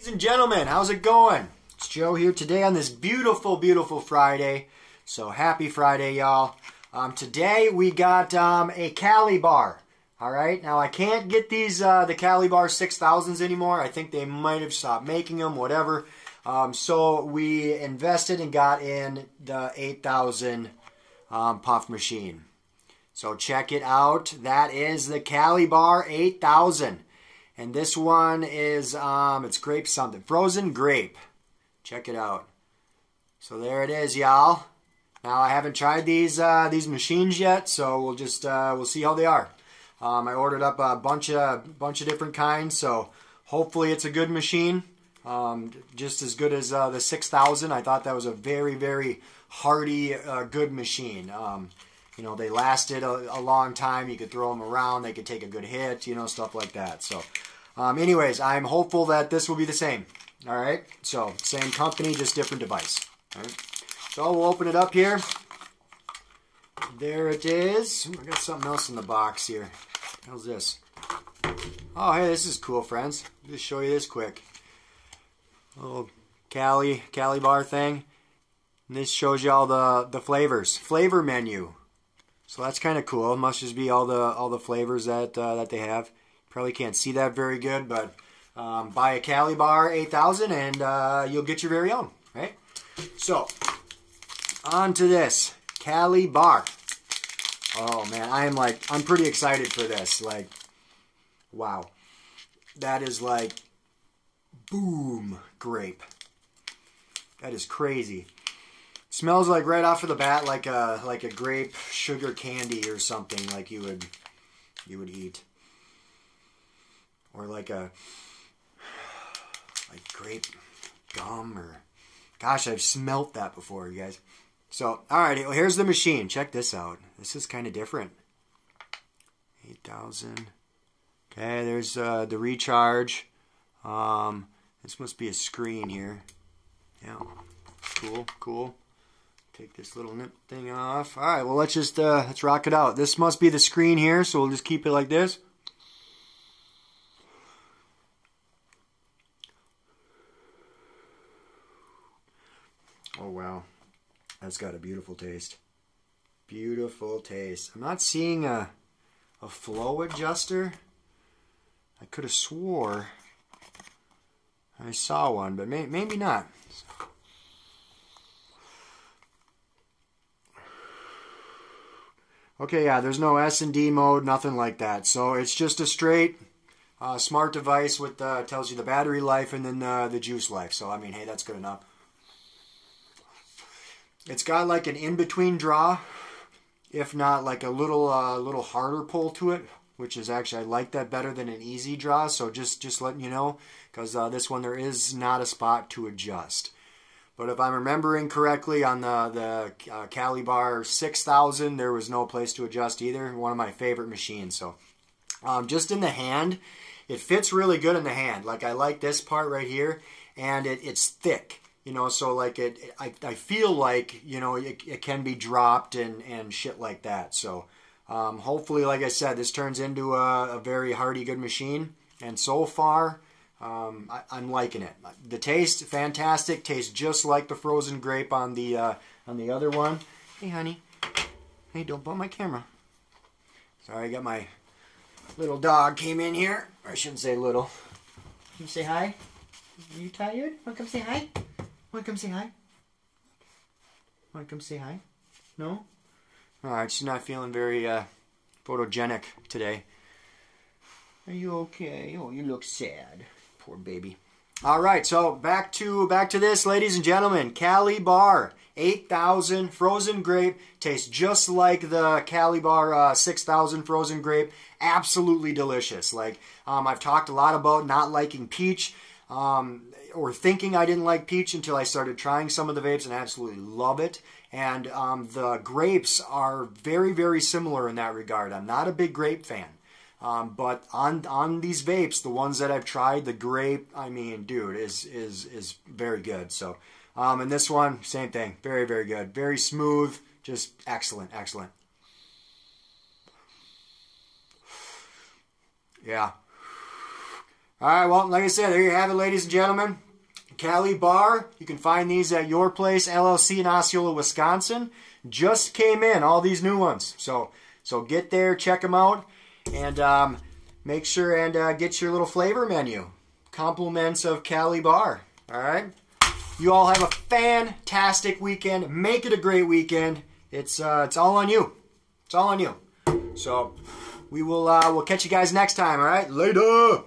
Ladies and gentlemen, how's it going? It's Joe here today on this beautiful, beautiful Friday. So happy Friday, y'all. Today we got a Cali Bar. All right, now I can't get these the Cali Bar 6000s anymore. I think they might have stopped making them, whatever. So we invested and got in the 8000 puff machine. So check it out. That is the Cali Bar 8000. And this one is, it's grape something. Frozen grape. Check it out. So there it is, y'all. Now, I haven't tried these machines yet, so we'll just, we'll see how they are. I ordered up a bunch of different kinds, so hopefully it's a good machine. Just as good as the 6000. I thought that was a very, very hearty, good machine. You know, they lasted a long time. You could throw them around. They could take a good hit, you know, stuff like that. So, anyways, I'm hopeful that this will be the same. All right. So same company, just different device. All right. So we'll open it up here. There it is. Ooh, I got something else in the box here. How's this? Oh, hey, this is cool, friends. I'll just show you this quick. Little Cali Bar thing. And this shows you all the flavors. Flavor menu. So that's kind of cool. It must just be all the flavors that that they have. Probably can't see that very good, but buy a Cali Bar 8000 and you'll get your very own, right? So, on to this Cali Bar. Oh man, I'm pretty excited for this. Like, wow, that is like boom grape. That is crazy. Smells like right off of the bat like a grape sugar candy or something like you would eat. Or like grape gum or gosh, I've smelt that before, you guys. So, all right, here's the machine. Check this out. This is kind of different. 8000. Okay, there's the recharge. This must be a screen here. Yeah. Cool, cool. Take this little nip thing off. All right, well, let's just let's rock it out. This must be the screen here, so we'll just keep it like this. Oh wow, that's got a beautiful taste. Beautiful taste. I'm not seeing a flow adjuster. I could have swore I saw one, but maybe not. Okay, yeah, there's no S&D mode, nothing like that. So it's just a straight smart device with tells you the battery life and then the juice life. So, I mean, hey, that's good enough. It's got like an in-between draw, if not like a little harder pull to it, which is actually, I like that better than an easy draw. So just letting you know, because this one, there is not a spot to adjust. But if I'm remembering correctly, on the Cali Bar 6000, there was no place to adjust either. One of my favorite machines. So just in the hand, it fits really good in the hand. Like I like this part right here, and it's thick. You know, so like I feel like, you know, it can be dropped and shit like that. So hopefully, like I said, this turns into a very hearty, good machine. And so far, I'm liking it. The taste, fantastic. Tastes just like the frozen grape on the other one. Hey, honey. Hey, don't bump my camera. Sorry, I got my little dog came in here. Or I shouldn't say little. Can you say hi? Are you tired? Want to come say hi? Want to come say hi? Want to come say hi? No? All right, she's not feeling very photogenic today. Are you okay? Oh, you look sad. Poor baby. All right, so back to this, ladies and gentlemen. Cali Bar 8000 frozen grape tastes just like the Cali Bar 6000 frozen grape. Absolutely delicious. Like I've talked a lot about not liking peach or thinking I didn't like peach until I started trying some of the vapes and I absolutely love it. And the grapes are very, very similar in that regard. I'm not a big grape fan. But on these vapes, the ones that I've tried, the grape, I mean, dude, is very good. So, and this one, same thing. Very, very good. Very smooth. Just excellent, excellent. Yeah. Alright, well, like I said, there you have it, ladies and gentlemen. Cali Bar. You can find these at Your Place LLC in Osceola, Wisconsin. Just came in, all these new ones. So get there, check them out, and make sure and get your little flavor menu. Compliments of Cali Bar. Alright? You all have a fantastic weekend. Make it a great weekend. It's all on you. It's all on you. So, we'll catch you guys next time, alright? Later!